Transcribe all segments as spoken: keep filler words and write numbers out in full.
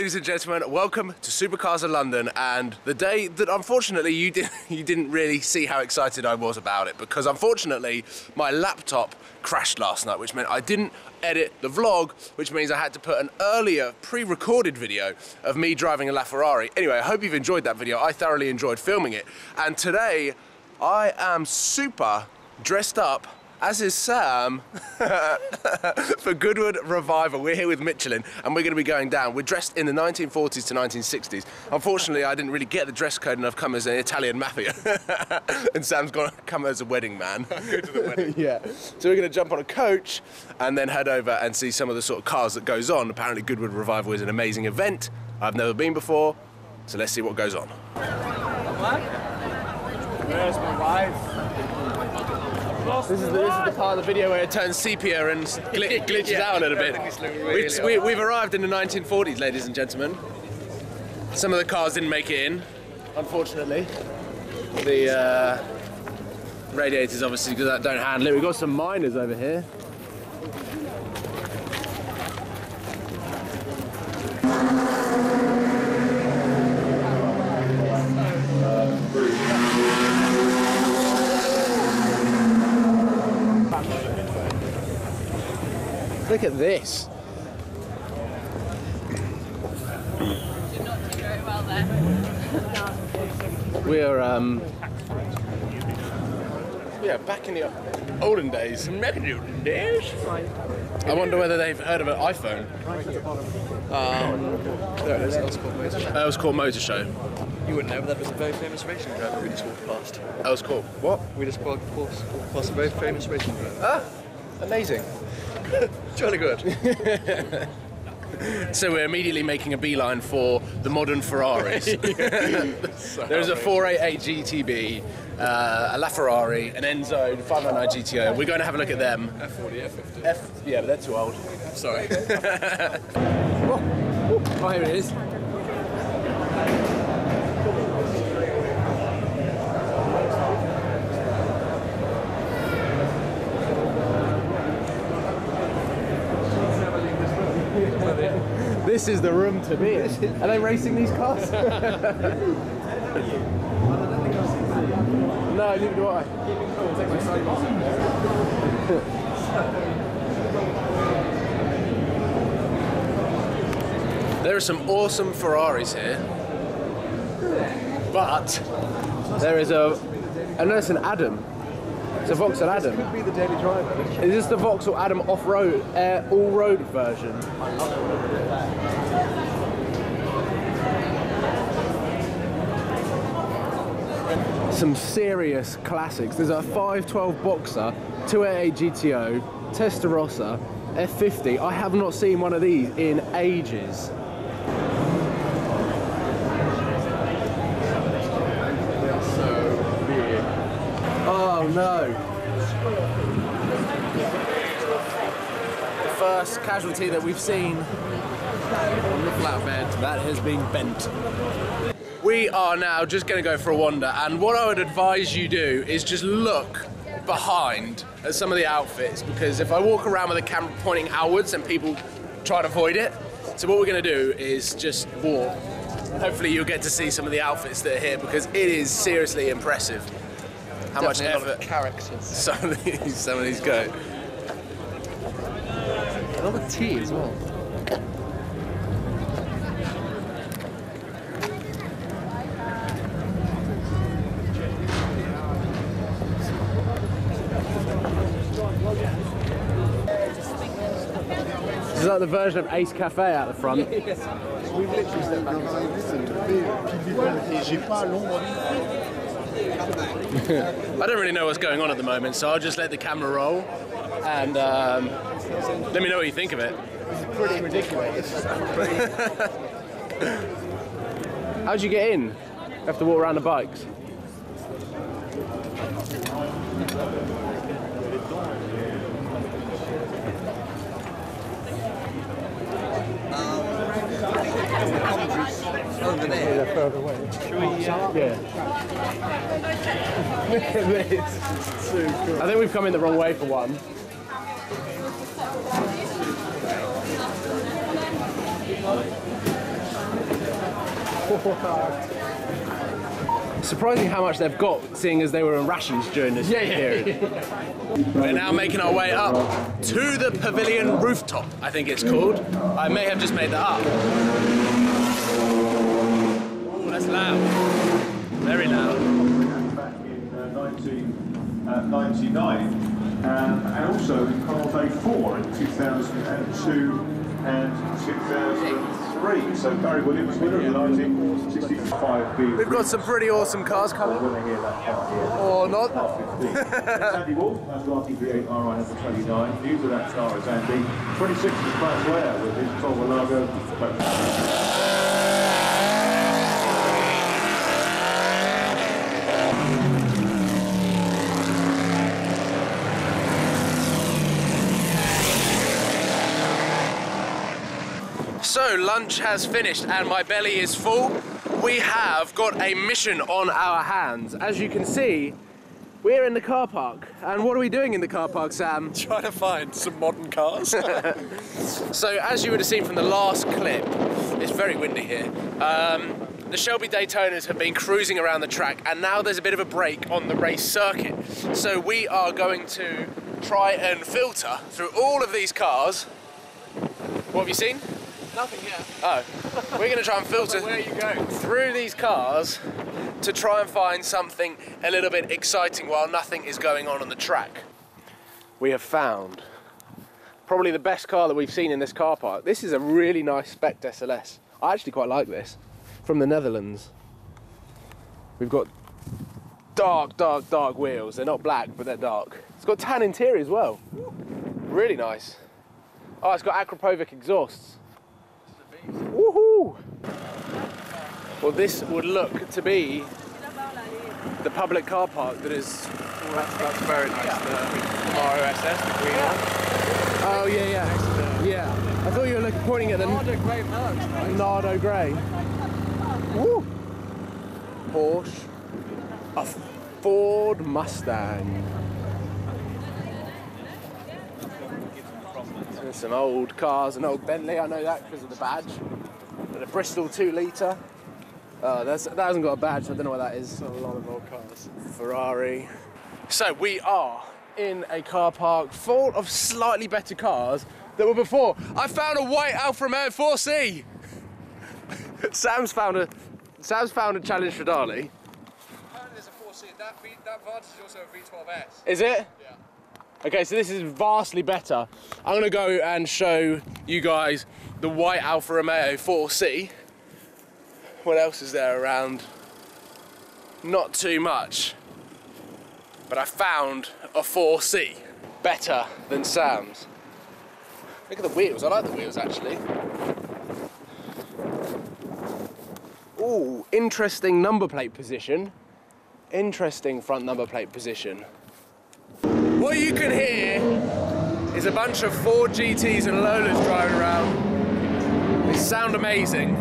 ladies and gentlemen, welcome to Supercars of London, and the day that unfortunately you didn't you didn't really see how excited I was about it, because unfortunately my laptop crashed last night, which meant I didn't edit the vlog, which means I had to put an earlier pre-recorded video of me driving a LaFerrari. Anyway, I hope you've enjoyed that video. I thoroughly enjoyed filming it, and today I am super dressed up, as is Sam, for Goodwood Revival. We're here with Michelin and we're going to be going down. We're dressed in the nineteen forties to nineteen sixties. Unfortunately, I didn't really get the dress code and I've come as an Italian mafia. And Sam's going to come as a wedding man. Go to the wedding. Yeah. So we're going to jump on a coach and then head over and see some of the sort of cars that goes on. Apparently, Goodwood Revival is an amazing event. I've never been before. So let's see what goes on. What? Where's my wife? This is, the, this is the part of the video where it turns sepia and gl glitches yeah, out a little bit. We've, we, we've arrived in the nineteen forties, ladies and gentlemen. Some of the cars didn't make it in, unfortunately. The uh, radiators, obviously, because that don't handle it. We've got some miners over here. Look at this. We're um yeah, back in the olden days. Olden days. I wonder whether they've heard of an iPhone. Um, there it is. That was called Motor Show. You wouldn't know, but that was a very famous racing driver we just walked past. That was cool. What? We just walked past a very famous racing driver. Ah, amazing. Jolly good. So we're immediately making a beeline for the modern Ferraris. There's a four eighty-eight G T B, uh, a LaFerrari, an Enzo, a five ninety-nine G T O. We're going to have a look at them. F forty, F fifty. F, yeah, but they're too old. Sorry. Oh, oh, here it is. This is the room to be in. Are they racing these cars? No, neither do I. There are some awesome Ferraris here, but there is a, I know it's an Adam. It's a Vauxhall Adam. This could be the daily driver. Is this the Vauxhall Adam off-road, uh, all-road version? I love it. Some serious classics. There's a five twelve Boxer, two eighty-eight G T O, Testarossa, F fifty. I have not seen one of these in ages. Oh no! The first casualty that we've seen on the flatbed that has been bent. We are now just going to go for a wander, and what I would advise you do is just look behind at some of the outfits, because if I walk around with the camera pointing outwards and people try to avoid it, so what we're going to do is just walk. Hopefully you'll get to see some of the outfits that are here, because it is seriously impressive. How much effort characters some of these, some of these go. Another tea as well. This is like the version of Ace Cafe out the front. We've literally stepped back. I don't really know what's going on at the moment, so I'll just let the camera roll and um, let me know what you think of it. It's pretty ridiculous. How'd you get in? You have to walk around the bikes. Over there. Yeah, further away. We, uh, yeah. Look at this. So cool. I think we've come in the wrong way for one. Surprising how much they've got, seeing as they were in rations during this yeah, period. Yeah, yeah. We're now making our way up to the Pavilion Rooftop, I think it's called. I may have just made that up. Oh, that's loud. Very loud. Back in uh, nineteen ninety-nine, um, and also in Convert four in two thousand two and two thousand. So Barry Williams winner of the nineteen sixty-five B. We've got some pretty awesome cars coming. Or not. Andy Wolf, that's R T V eight R I number twenty-nine. New to that car is Andy. twenty-six is Brad Ware with his Talbot-Lago. So lunch has finished and my belly is full. We have got a mission on our hands. As you can see, we're in the car park. And what are we doing in the car park, Sam? Trying to find some modern cars. So as you would have seen from the last clip, it's very windy here. Um, the Shelby Daytonas have been cruising around the track and now there's a bit of a break on the race circuit. So we are going to try and filter through all of these cars. What have you seen? Nothing yet. Oh. We're going to try and filter where you go through these cars to try and find something a little bit exciting while nothing is going on on the track. We have found probably the best car that we've seen in this car park. This is a really nice spec'd S L S. I actually quite like this. From the Netherlands. We've got dark, dark, dark wheels. They're not black, but they're dark. It's got tan interior as well. Really nice. Oh, it's got Akropovic exhausts. Woohoo! Well, this would look to be the public car park that is. Oh, that's, that's very nice. Yeah. The, the R O S S, the green yeah. one. Oh yeah, yeah, yeah. I thought you were looking, pointing at the Nardo Grey perch, right? Nardo Grey. Woo! Porsche, a Ford Mustang. Some old cars, an old Bentley, I know that because of the badge. But a Bristol two litre. Oh, that's, that hasn't got a badge, so I don't know what that is. It's a lot of old cars. Ferrari. So we are in a car park full of slightly better cars than were before. I found a white Alfa Romeo four C. Sam's found a Sam's found a Challenge Tridale. Apparently there's a four C. That, v, that Vantage is also a V twelve S. Is it? Yeah. Okay, so this is vastly better. I'm gonna go and show you guys the white Alfa Romeo four C. What else is there around? Not too much. But I found a four C. Better than Sam's. Look at the wheels, I like the wheels actually. Ooh, interesting number plate position. Interesting front number plate position. What you can hear is a bunch of Ford G Ts and Lolas driving around. They sound amazing.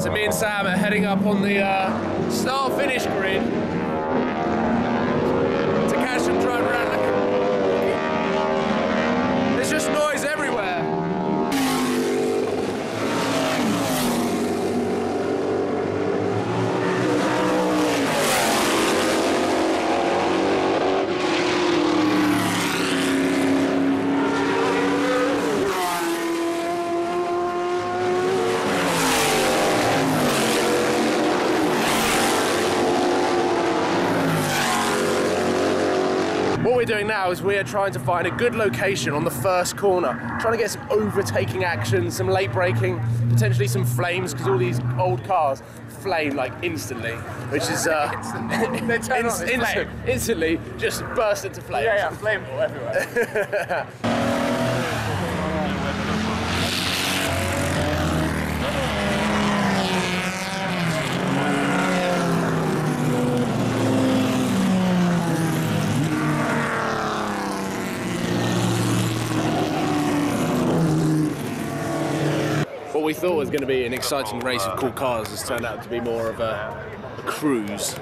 So me and Sam are heading up on the uh, start-finish grid to catch them driving around. There's just noise everywhere. Doing now is we're trying to find a good location on the first corner, trying to get some overtaking action, some late braking, potentially some flames, because all these old cars flame like instantly, which is uh instantly. in on, in flame. instantly just burst into flames. Yeah, yeah, flammable everywhere. We thought it was going to be an exciting race of cool cars has turned out to be more of a, a cruise.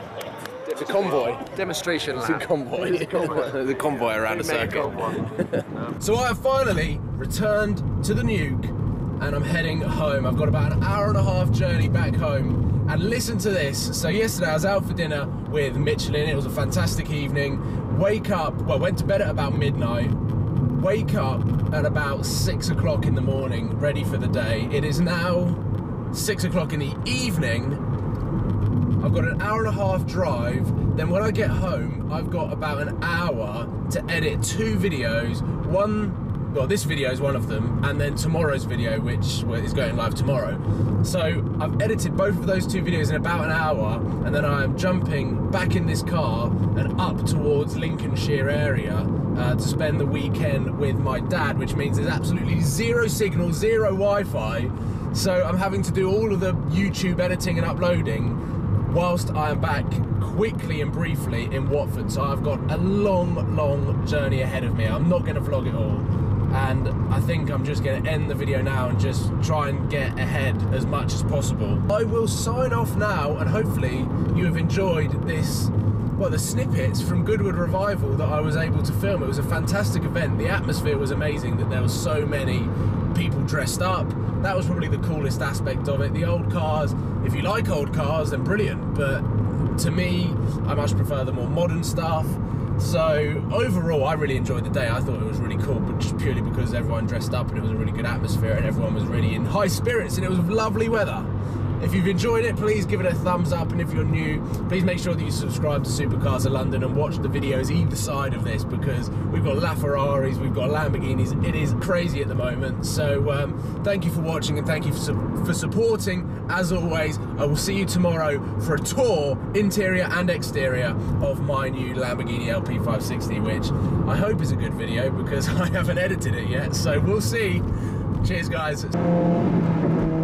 It's a convoy. Demonstration lap. It's a convoy. It's a convoy. The convoy around a circle. So I have finally returned to the nuke and I'm heading home. I've got about an hour and a half journey back home, and listen to this. So yesterday I was out for dinner with Michelin. It was a fantastic evening. Wake up, well, went to bed at about midnight, wake up at about six o'clock in the morning, ready for the day. It is now six o'clock in the evening. I've got an hour and a half drive, then when I get home, I've got about an hour to edit two videos. One, well, this video is one of them, and then tomorrow's video, which is going live tomorrow. So I've edited both of those two videos in about an hour, and then I'm jumping back in this car and up towards Lincolnshire area uh, to spend the weekend with my dad, which means there's absolutely zero signal, zero Wi-Fi, so I'm having to do all of the YouTube editing and uploading whilst I am back quickly and briefly in Watford. So I've got a long, long journey ahead of me. I'm not going to vlog it all, and I think I'm just going to end the video now and just try and get ahead as much as possible. I will sign off now, and hopefully you have enjoyed this, well, the snippets from Goodwood Revival that I was able to film. It was a fantastic event. The atmosphere was amazing, that there were so many people dressed up. That was probably the coolest aspect of it. The old cars, if you like old cars, then brilliant, but to me, I much prefer the more modern stuff. So overall, I really enjoyed the day. I thought it was really cool, but just purely because everyone dressed up and it was a really good atmosphere and everyone was really in high spirits and it was lovely weather. If you've enjoyed it, please give it a thumbs up, and if you're new, please make sure that you subscribe to Supercars of London and watch the videos either side of this, because we've got LaFerraris, we've got Lamborghinis, it is crazy at the moment. So um, thank you for watching, and thank you for, su for supporting. As always, I will see you tomorrow for a tour, interior and exterior, of my new Lamborghini L P five sixty, which I hope is a good video because I haven't edited it yet, so we'll see. Cheers, guys.